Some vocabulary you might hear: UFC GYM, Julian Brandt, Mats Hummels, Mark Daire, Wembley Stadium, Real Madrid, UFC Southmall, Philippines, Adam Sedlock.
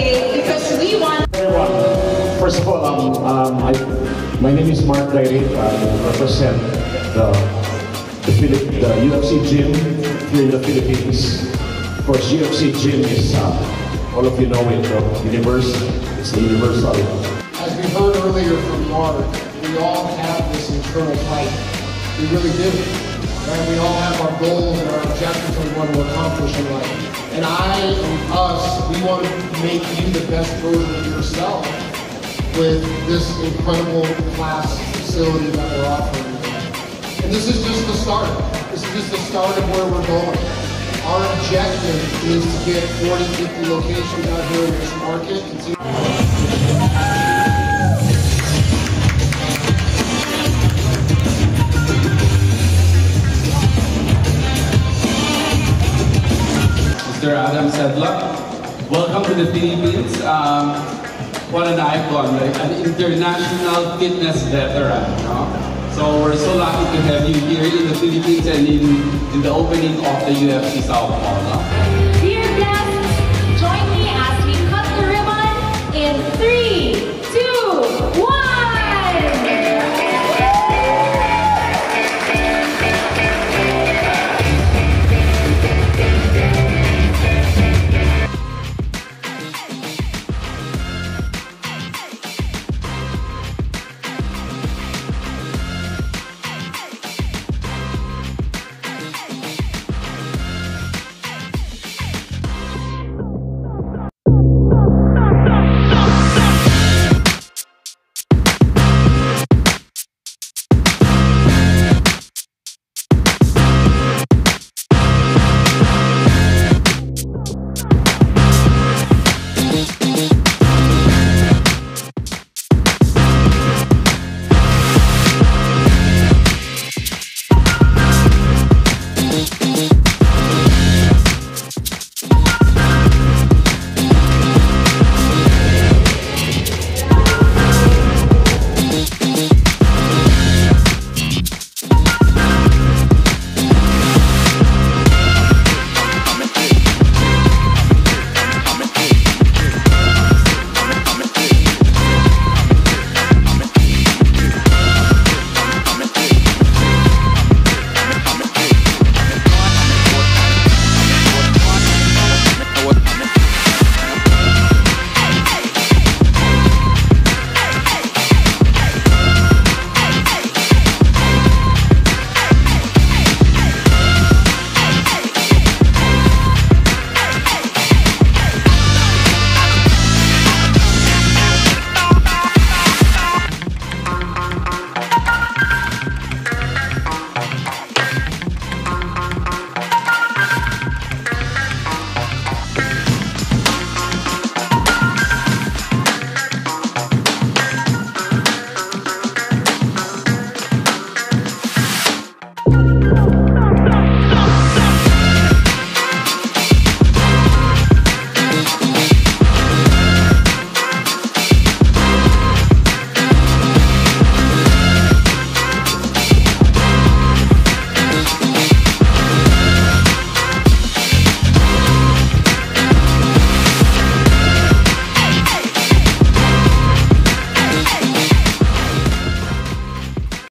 today because we want. First of all, my name is Mark Daire. I represent the UFC gym here in the Philippines. Of course, UFC gym is, all of you know it, the universe. It's the universal. As we heard earlier from Mark, we all have this internal fight. We really do. And we all have our goals and our objectives we want to accomplish in life. And we want to make you the best version of yourself with this incredible class facility that we're offering. And this is just the start. This is just the start of where we're going. Our objective is to get 40, 50 locations out here in this market. Mr. Adam Sedlock, welcome to the Philippines. What an icon, right? An international fitness veteran. So we're so lucky to have you here in the Philippines and in the opening of the UFC Southmall.